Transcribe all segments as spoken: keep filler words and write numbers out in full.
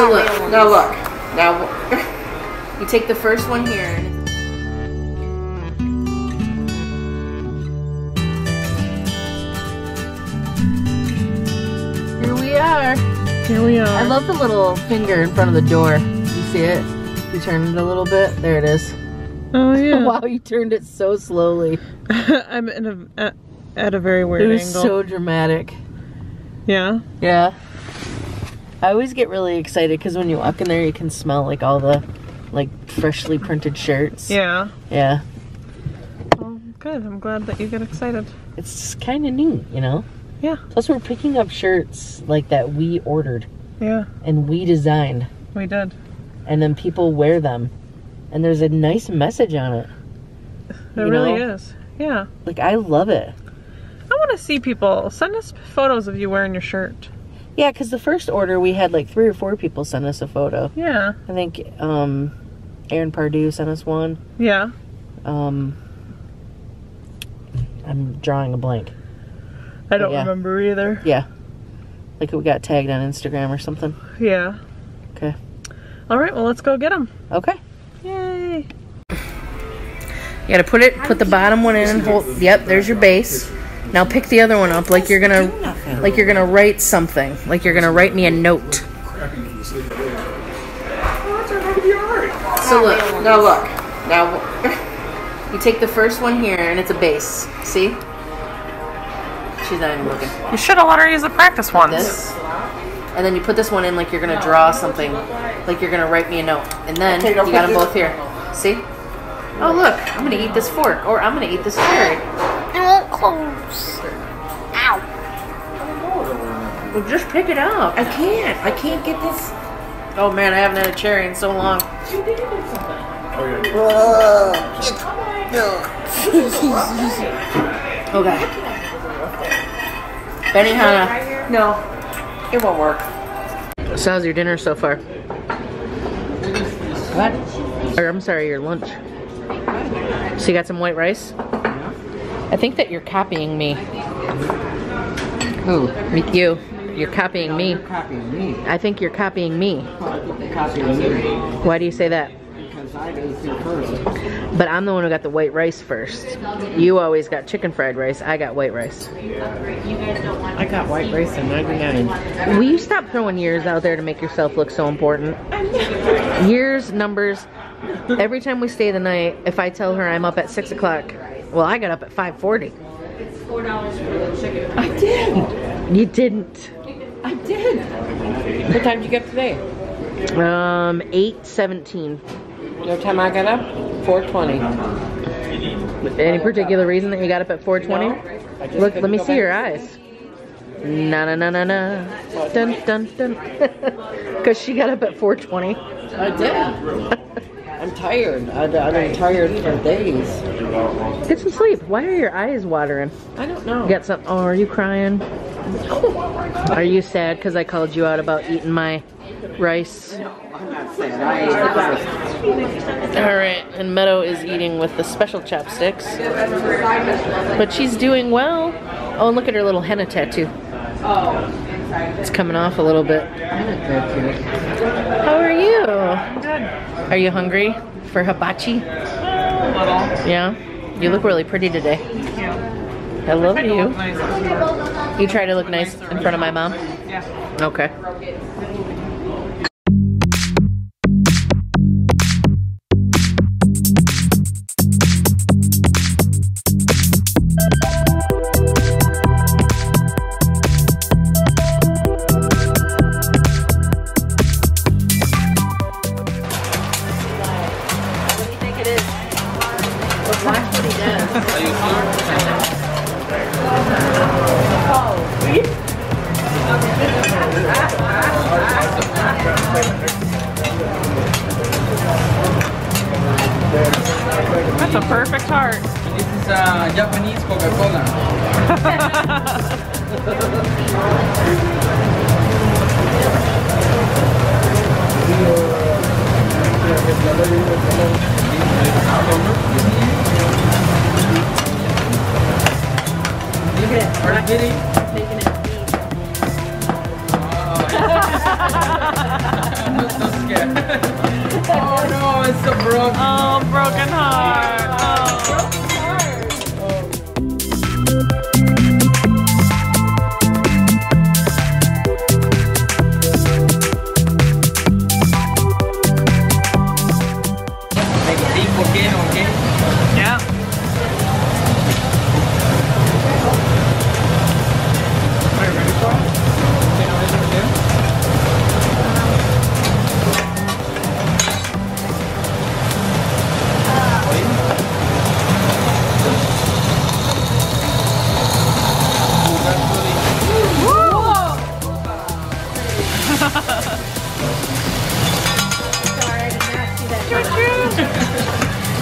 So look, now look. Now, you take the first one here. Here we are. Here we are. I love the little finger in front of the door. You see it? You turn it a little bit. There it is. Oh yeah. Wow, you turned it so slowly. I'm in a, at a very weird angle. It was angle. So dramatic. Yeah? Yeah. I always get really excited because when you walk in there, you can smell like all the like freshly printed shirts. Yeah. Yeah. Well, good. I'm glad that you get excited. It's kind of neat, you know? Yeah. Plus we're picking up shirts like that we ordered. Yeah. And we designed. We did. And then people wear them. And there's a nice message on it. There really is. Yeah. Like, I love it. I want to see people. Send us photos of you wearing your shirt. Yeah, because the first order, we had like three or four people send us a photo. Yeah. I think um, Aaron Pardue sent us one. Yeah. Um, I'm drawing a blank. I don't yeah. remember either. Yeah. Like we got tagged on Instagram or something. Yeah. Okay. All right, well, let's go get them. Okay. Yay. You gotta put it, put the bottom one in. Hold, yep, there's your base. Now pick the other one up like you're gonna, like you're gonna write something, like you're gonna write me a note. So look, now look, now you take the first one here and it's a base. See? She's not even looking. You should have let her use the practice ones. This. And then you put this one in like you're gonna draw something, like you're gonna write me a note. And then you got them both here. See? Oh look, I'm gonna eat this fork, or I'm gonna eat this cherry. I want clothes. Ow. Well, just pick it up. I can't. I can't get this. Oh man, I haven't had a cherry in so long. You did it with something. Oh god. Benihana. No. It won't work. So how's your dinner so far? What? Or I'm sorry, your lunch. So you got some white rice? I think that you're copying me. Who? You. You're copying me. You're copying me. I think you're copying me. Copying me. Why do you say that? Because I didn't do first. But I'm the one who got the white rice first. You always got chicken fried rice. I got white rice. I got white rice in ninety-nine. Will you stop throwing years out there to make yourself look so important? Years, numbers. Every time we stay the night, if I tell her I'm up at six o'clock, well, I got up at five forty. It's four dollars for the chicken. I did. You didn't. I did. What time did you get up today? Um, eight seventeen. What time I got up? four twenty. Any particular reason that you got up at four twenty? No, look, let me see your eyes. Na na na na na. Dun dun dun. Because she got up at four twenty. I did. I'm tired. I've been tired for days. Get some sleep. Why are your eyes watering? I don't know. You got some? Oh, are you crying? Are you sad because I called you out about eating my rice? No, I'm not sad. I ate the rice. All right, and Meadow is eating with the special chopsticks, but she's doing well. Oh, and look at her little henna tattoo. It's coming off a little bit. How are you? Good. Are you hungry for hibachi? A little. Yeah? You look really pretty today. Thank you. I love I you. Nice. You try to look nice in front of my mom? Yeah. Okay. That's a perfect heart. And this is uh, Japanese Coca-Cola. Look at it. We're not getting it. Taking it. I'm so scared. Oh no, it's so broken. Oh, broken heart. Oh. Broken heart. Oh. They beat again, okay? Yeah. Are you ready for it? They know what they're gonna do?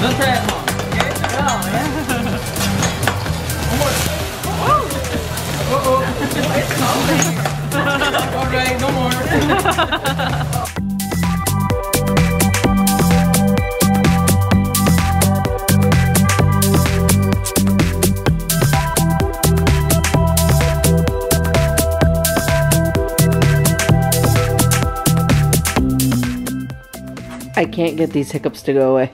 Don't try it long, okay? No, yeah. One more. Uh-oh. Uh-oh. It's coming. All right, no more. I can't get these hiccups to go away.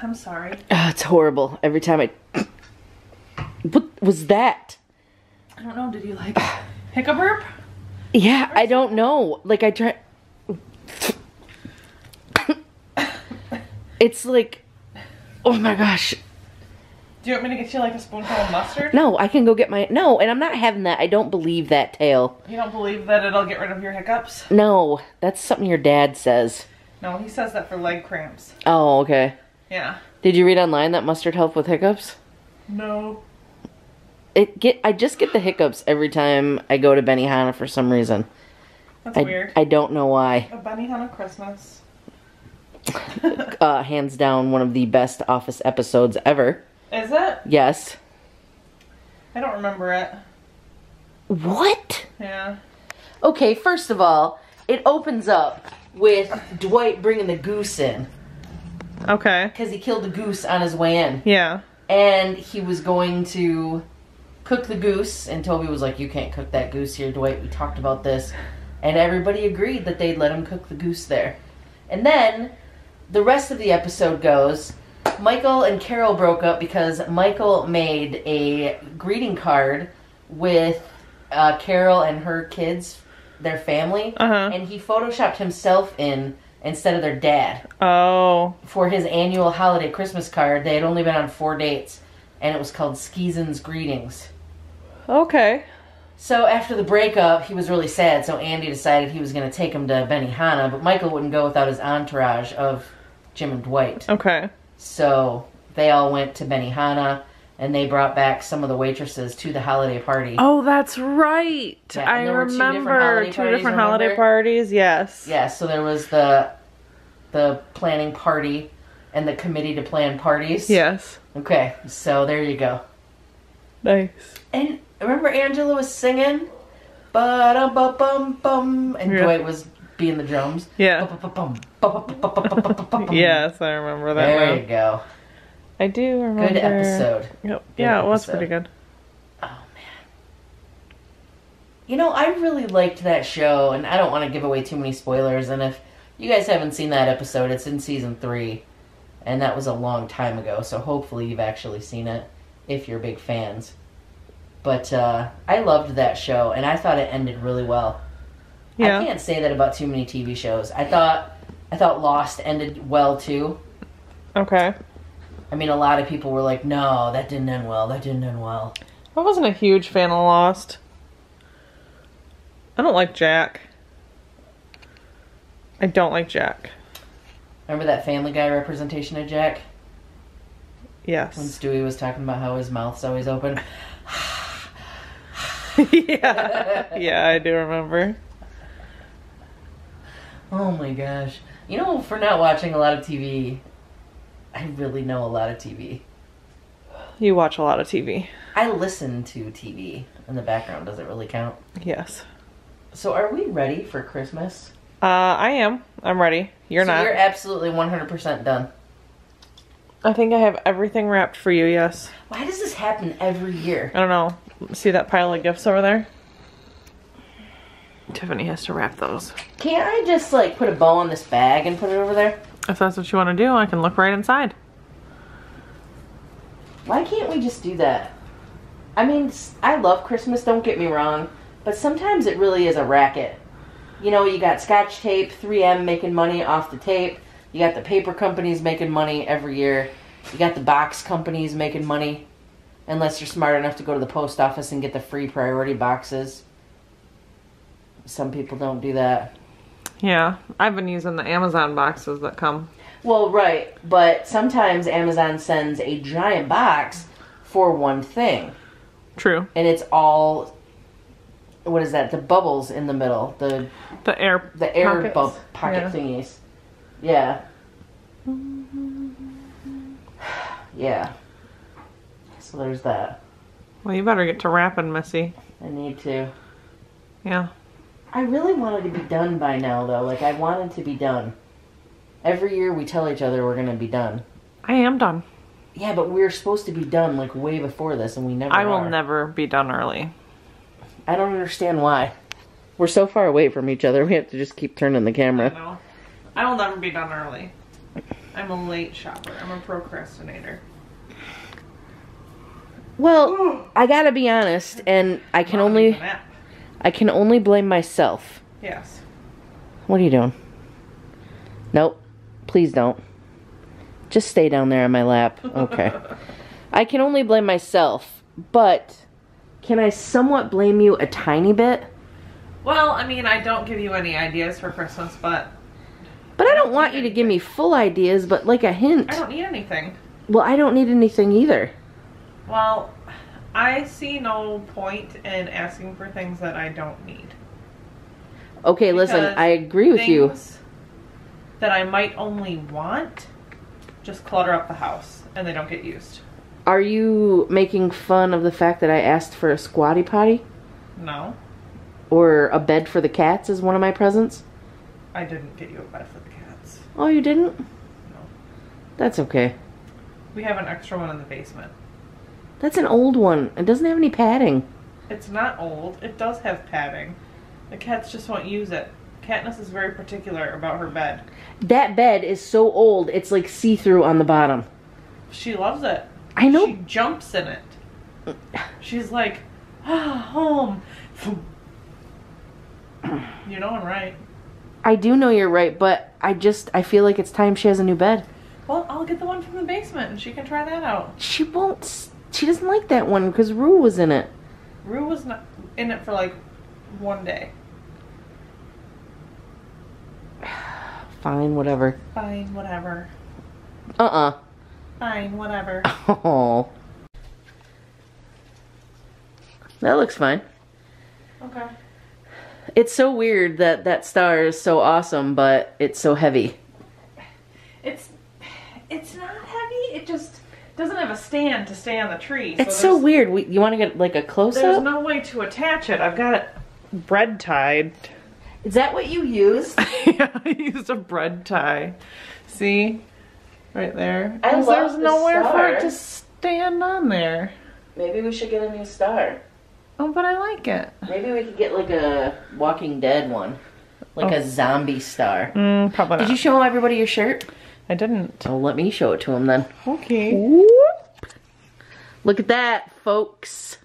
I'm sorry. Oh, it's horrible. Every time I... What was that? I don't know. Did you like pick a burp? Yeah, or I don't something? Know. Like I try... It's like... Oh my gosh. Do you want me to get you like a spoonful of mustard? No, I can go get my... No, and I'm not having that. I don't believe that tale. You don't believe that it'll get rid of your hiccups? No, that's something your dad says. No, he says that for leg cramps. Oh, okay. Yeah. Did you read online that mustard helped with hiccups? No. It get I just get the hiccups every time I go to Benihana for some reason. That's I, weird. I don't know why. A Benihana Christmas. uh, hands down, one of the best Office episodes ever. Is it? Yes. I don't remember it. What? Yeah. Okay, first of all, it opens up with Dwight bringing the goose in. Okay. Because he killed a goose on his way in. Yeah. And he was going to cook the goose, and Toby was like, you can't cook that goose here, Dwight, we talked about this. And everybody agreed that they'd let him cook the goose there. And then, the rest of the episode goes, Michael and Carol broke up because Michael made a greeting card with uh, Carol and her kids, their family, uh-huh. and he photoshopped himself in instead of their dad. Oh. For his annual holiday Christmas card, they had only been on four dates, and it was called Skeezin's Greetings. Okay. So after the breakup, he was really sad, so Andy decided he was going to take him to Benihana, but Michael wouldn't go without his entourage of Jim and Dwight. Okay. So they all went to Benihana, and they brought back some of the waitresses to the holiday party. Oh, that's right. Yeah, I remember two different holiday, two parties, different holiday parties. Yes. Yeah. So there was the the planning party and the committee to plan parties. Yes. Okay. So there you go. Nice. And remember, Angela was singing, ba dum bum bum bum, and yeah. Dwight was being the drums. Yeah. Yes, I remember that. There one. You go. I do remember. Good episode. Yep. Good yeah, it episode. Was pretty good. Oh, man. You know, I really liked that show, and I don't want to give away too many spoilers, and if you guys haven't seen that episode, it's in season three, and that was a long time ago, so hopefully you've actually seen it, if you're big fans. But uh, I loved that show, and I thought it ended really well. Yeah. I can't say that about too many T V shows. I thought, I thought Lost ended well, too. Okay. I mean, a lot of people were like, no, that didn't end well, that didn't end well. I wasn't a huge fan of Lost. I don't like Jack. I don't like Jack. Remember that Family Guy representation of Jack? Yes. When Stewie was talking about how his mouth's always open. Yeah. Yeah, I do remember. Oh my gosh. You know, for not watching a lot of T V... I really know a lot of T V. You watch a lot of T V. I listen to T V in the background. Does it really count? Yes. So are we ready for Christmas? Uh, I am. I'm ready. You're so not. You're absolutely one hundred percent done. I think I have everything wrapped for you, yes. Why does this happen every year? I don't know. See that pile of gifts over there? Tiffany has to wrap those. Can't I just like put a bow on this bag and put it over there? If that's what you want to do, I can look right inside. Why can't we just do that? I mean, I love Christmas, don't get me wrong, but sometimes it really is a racket. You know, you got Scotch tape, three M making money off the tape. You got the paper companies making money every year. You got the box companies making money. Unless you're smart enough to go to the post office and get the free priority boxes. Some people don't do that. Yeah, I've been using the Amazon boxes that come. Well, right, but sometimes Amazon sends a giant box for one thing. True. And it's all, what is that? The bubbles in the middle. The the air the air pockets. Bub pocket yeah. thingies. Yeah. Yeah. So there's that. Well, you better get to wrapping, Missy. I need to. Yeah. I really wanted to be done by now, though. Like, I wanted to be done. Every year we tell each other we're going to be done. I am done. Yeah, but we're supposed to be done, like, way before this, and we never I will are. never be done early. I don't understand why. We're so far away from each other, we have to just keep turning the camera. I know. I will never be done early. I'm a late shopper. I'm a procrastinator. Well, I gotta be honest, and I can Not only... I can only blame myself. Yes. What are you doing? Nope. Please don't. Just stay down there on my lap. Okay. I can only blame myself, but can I somewhat blame you a tiny bit? Well, I mean, I don't give you any ideas for Christmas, but... But I don't, I don't want you anything. to give me full ideas, but like a hint. I don't need anything. Well, I don't need anything either. Well, I see no point in asking for things that I don't need. Okay, because listen, I agree with you. That I might only want just clutter up the house and they don't get used. Are you making fun of the fact that I asked for a squatty potty? No. Or a bed for the cats as one of my presents? I didn't get you a bed for the cats. Oh, you didn't? No. That's okay. We have an extra one in the basement. That's an old one. It doesn't have any padding. It's not old. It does have padding. The cats just won't use it. Katniss is very particular about her bed. That bed is so old, it's like see-through on the bottom. She loves it. I know. She jumps in it. She's like, ah, home. You know I'm right. I do know you're right, but I just, I feel like it's time she has a new bed. Well, I'll get the one from the basement and she can try that out. She won't stay. She doesn't like that one because Rue was in it. Rue was not in it for like one day. Fine, whatever. Fine, whatever. Uh-uh. Fine, whatever. Oh. That looks fine. Okay. It's so weird that that star is so awesome, but it's so heavy. It's, it's not heavy. It just... doesn't have a stand to stay on the tree. So it's so weird. We, you want to get like a close-up? There's no way to attach it. I've got it bread tied. Is that what you used? Yeah, I used a bread tie. See? Right there. I love there's the nowhere star. for it to stand on there. Maybe we should get a new star. Oh, but I like it. Maybe we could get like a Walking Dead one. Like oh. a zombie star. Mm, probably not. Did you show everybody your shirt? I didn't. Oh, let me show it to him then. Okay. Whoop. Look at that, folks.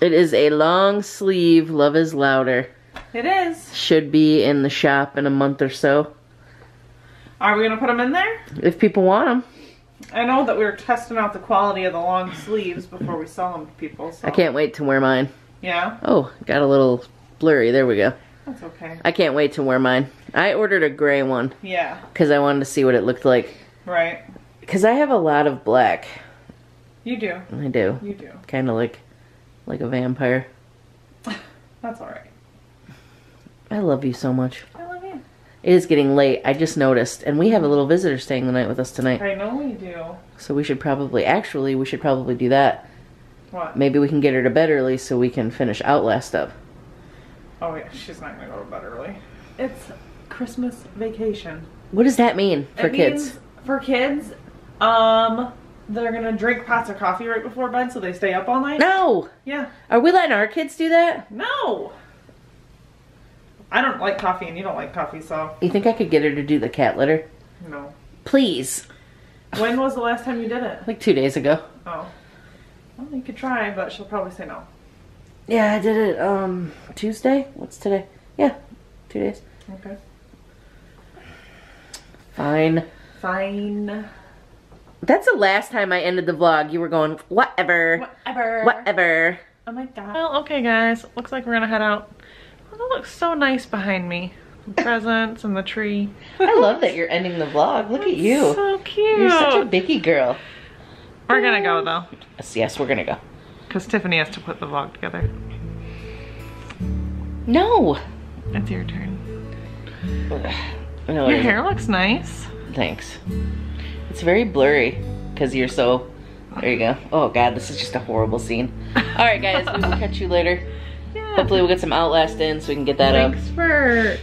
It is a long sleeve Love is Louder. It is. Should be in the shop in a month or so. Are we going to put them in there? If people want them. I know that we were testing out the quality of the long sleeves before we sell them to people. So. I can't wait to wear mine. Yeah? Oh, got a little blurry. There we go. That's okay. I can't wait to wear mine. I ordered a gray one. Yeah. Because I wanted to see what it looked like. Right. Because I have a lot of black. You do. I do. You do. Kind of like, like a vampire. That's alright. I love you so much. I love you. It is getting late. I just noticed. And we have a little visitor staying the night with us tonight. I know we do. So we should probably, actually, we should probably do that. What? Maybe we can get her to bed early so we can finish Outlast up. Oh yeah, she's not going to go to bed early. It's Christmas vacation. What does that mean for it kids? Means for kids, um, they're going to drink pots of coffee right before bed so they stay up all night. No! Yeah. Are we letting our kids do that? No! I don't like coffee and you don't like coffee, so. You think I could get her to do the cat litter? No. Please. When was the last time you did it? Like two days ago. Oh. Well, you could try, but she'll probably say no. Yeah, I did it um Tuesday. What's today? Yeah, two days. Okay. Fine. Fine. That's the last time I ended the vlog. You were going, whatever. Whatever. Whatever. Oh my god. Well, okay guys. Looks like we're gonna head out. Well, that looks so nice behind me. The presents and the tree. I love that you're ending the vlog. Look That's at you. So cute. You're such a Bicky girl. We're gonna go though. Yes, yes, we're gonna go. Because Tiffany has to put the vlog together. No. It's your turn. No, your hair looks nice. Thanks. It's very blurry because you're so. There you go. Oh god, this is just a horrible scene. Alright guys, we will catch you later. Yeah. Hopefully we'll get some Outlast in so we can get that thanks up. Thanks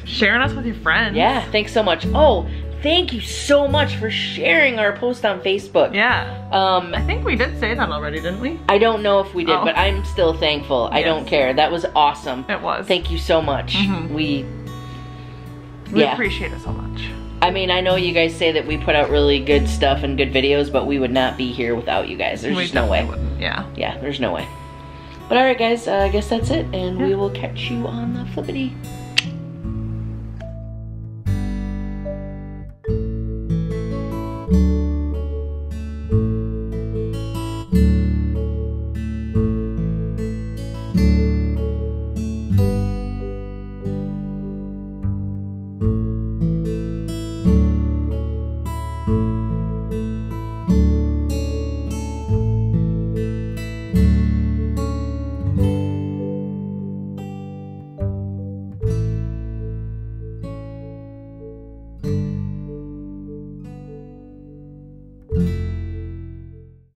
for sharing us with your friends. Yeah, thanks so much. Oh, thank you so much for sharing our post on Facebook. Yeah. Um, I think we did say that already, didn't we? I don't know if we did, oh. but I'm still thankful. Yes. I don't care. That was awesome. It was. Thank you so much. Mm-hmm. We, we yeah. appreciate it so much. I mean, I know you guys say that we put out really good stuff and good videos, but we would not be here without you guys. There's we just no way. Wouldn't. Yeah. Yeah, there's no way. But all right, guys, uh, I guess that's it, and yeah. we will catch you on the flippity.